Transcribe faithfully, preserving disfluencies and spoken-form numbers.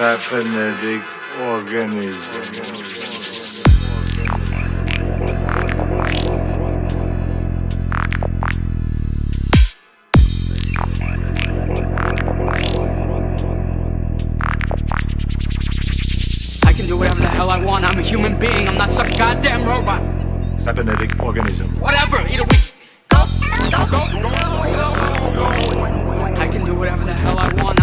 cybernetic organism. Whatever the hell I want, I'm a human being, I'm not some goddamn robot. Cybernetic organism. Whatever, either we... I can do whatever the hell I want.